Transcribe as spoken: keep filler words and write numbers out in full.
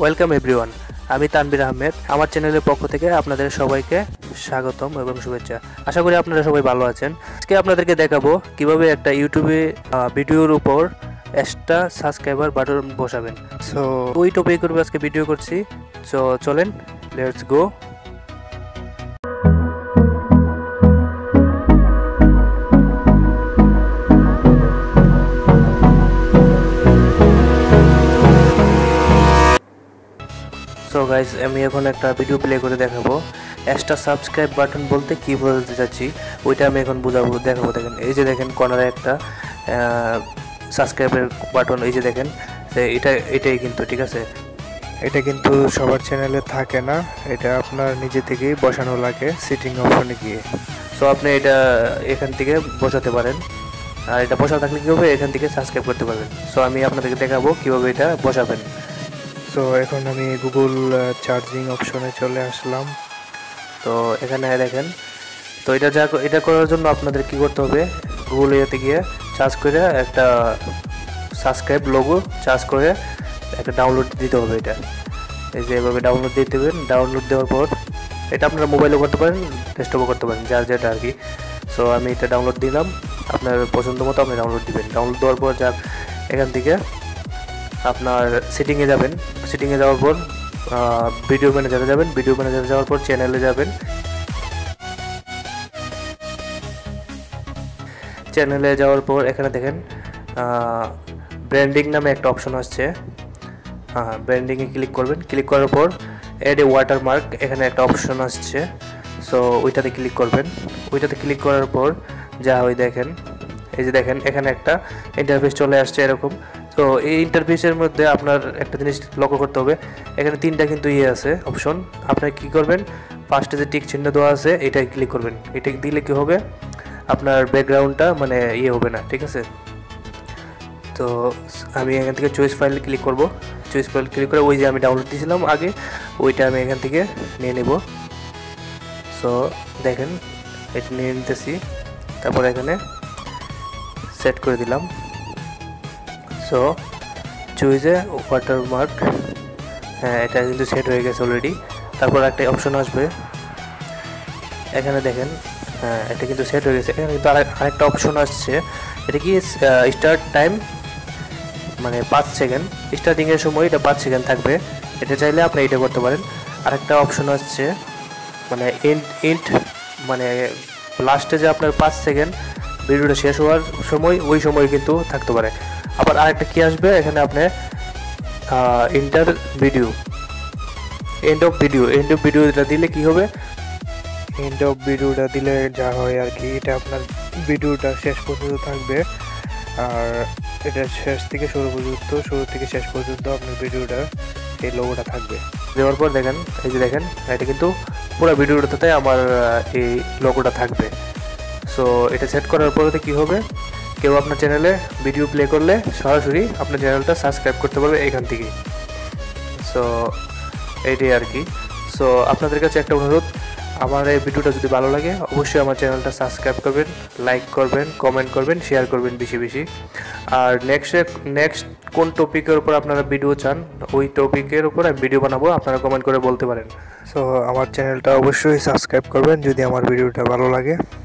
Welcome everyone. আমি তানবীর আহমেদ আমার চ্যানেলের পক্ষ থেকে আপনাদের সবাইকে স্বাগতম এবং শুভেচ্ছা আশা করি আপনারা সবাই ভালো আছেন আজকে আপনাদেরকে দেখাবো কিভাবে একটা ইউটিউবে ভিডিওর উপর একটা সাবস্ক্রাইবার বাটন বসাবেন সো ওই টপিক করব আজকে ভিডিও করছি সো চলেন লেটস গো So guys, আমি এখন একটা ভিডিও প্লে করে দেখাবো। এক্সট্রা সাবস্ক্রাইব বাটন বলতে কি বোঝাতে চাচ্ছি ওইটা আমি এখন বুঝাবো দেখাবো দেখেন এই যে দেখেন কর্নারে একটা সাবস্ক্রাইবের বাটন এই যে দেখেন এটা এটাই কিন্তু ঠিক আছে এটা কিন্তু সবার চ্যানেলে থাকে না এটা আপনার নিজে থেকেই বসানো লাগে সেটিং অপশনে গিয়ে সো আপনি এটা এখান থেকে বসাতে পারেন আর এটা বসানো থাকলে কী হবে এখান থেকে সাবস্ক্রাইব করতে পারবেন সো আমি আপনাদেরকে দেখাবো কীভাবে এটা বসাবেন তো এখন আমি গুগল চার্জিং অপশনে চলে আসলাম তো এখানে দেখেন তো এটা যা এটা করার জন্য আপনাদের কি করতে হবে গুগল এতে গিয়ে সার্চ করে একটা সাবস্ক্রাইব লোগো সার্চ করে একটা ডাউনলোড দিতে হবে এটা এই যে এভাবে ডাউনলোড দিয়ে দেবেন ডাউনলোড দেওয়ার পর এটা আপনারা মোবাইলও করতে পারেন ডেস্কটপও করতে পারেন যার যেটা আর কি সো আমি এটা ডাউনলোড দিলাম আপনার পছন্দ মতো আপনি ডাউনলোড দিবেন ডাউনলোড দেওয়ার পর যা এখান থেকে আপনার সেটিংয়ে যাবেন সেটিংয়ে যাওয়ার পর ভিডিও ম্যানেজারে যাবেন ভিডিও ম্যানেজারে যাওয়ার পর চ্যানেলে যাবেন চ্যানেলে যাওয়ার পর এখানে দেখেন ব্র্যান্ডিং নামে একটা অপশন আসছে হ্যাঁ ব্র্যান্ডিংয়ে ক্লিক করবেন ক্লিক করার পর অ্যাড এ ওয়াটারমার্ক এখানে একটা অপশন আসছে সো ওইটাতে ক্লিক করবেন ওইটাতে ক্লিক করার পর যা হয় দেখেন এই যে দেখেন এখানে একটা ইন্টারফেস চলে আসছে এরকম তো এই ইন্টারফেসের মধ্যে আপনার একটা জিনিস লক্ষ্য করতে হবে এখানে তিনটা কিন্তু ইয়ে আছে অপশন আপনার কি করবেন ফার্স্টে যে টিক চিহ্ন দেওয়া আছে এটাই ক্লিক করবেন এটা দিলে কি হবে আপনার ব্যাকগ্রাউন্ডটা মানে ইয়ে হবে না ঠিক আছে তো আমি এখান থেকে চয়েস ফাইল ক্লিক করব চয়েস ফাইল ক্লিক করে ওই যে আমি ডাউনলোড দিয়েছিলাম আগে ওইটা আমি এখান থেকে নিয়ে নেব সো দেখেন এটা নিয়ে নিতেছি তারপর এখানে সেট করে দিলাম সো চুইজ এ ওয়াটারমার্ক হ্যাঁ এটা কিন্তু সেট হয়ে গেছে অলরেডি তারপর একটা অপশন আসবে এখানে দেখেন হ্যাঁ এটা কিন্তু সেট হয়ে গেছে এখানে কিন্তু আরেকটা অপশন আসছে এটা কি স্টার্ট টাইম মানে পাঁচ সেকেন্ড স্টার্টিংয়ের সময় এটা পাঁচ সেকেন্ড থাকবে এটা চাইলে আপনি এটা করতে পারেন আরেকটা অপশন আসছে মানে এন্ড এন্ড মানে লাস্টে যে আপনার পাঁচ সেকেন্ড ভিডিওটা শেষ হওয়ার সময় ওই সময় কিন্তু থাকতে পারে আবার আরেকটা কি আসবে এখানে আপনি inter video end of video end of ভিডিওটা দিলে কি হবে এন্ড অফ ভিডিওটা দিলে যা হয় আর কি এটা আপনার ভিডিওটা শেষ পর্যন্ত থাকবে আর এটা শেষ থেকে শুরু পর্যন্ত শুরু থেকে শেষ পর্যন্ত আপনার ভিডিওটা এই লোগোটা থাকবে দেওয়ার পর দেখেন এই যে দেখেন এটা কিন্তু পুরো ভিডিওটাতে আমার এই লোগোটা থাকবে সো এটা সেট করার পরেতে কি হবে কেউ আপনার চ্যানেলে ভিডিও প্লে করলে সরাসরি আপনার চ্যানেলটা সাবস্ক্রাইব করতে পারবে এখান থেকে সো এইটাই আর কি সো আপনাদের কাছে একটা অনুরোধ আমার এই ভিডিওটা যদি ভালো লাগে অবশ্যই আমার চ্যানেলটা সাবস্ক্রাইব করবেন লাইক করবেন কমেন্ট করবেন শেয়ার করবেন বেশি বেশি আর নেক্সট নেক্সট কোন টপিকের উপর আপনারা ভিডিও চান ওই টপিকের উপর আমি ভিডিও বানাবো আপনারা কমেন্ট করে বলতে পারেন সো আমার চ্যানেলটা অবশ্যই সাবস্ক্রাইব করবেন যদি আমার ভিডিওটা ভালো লাগে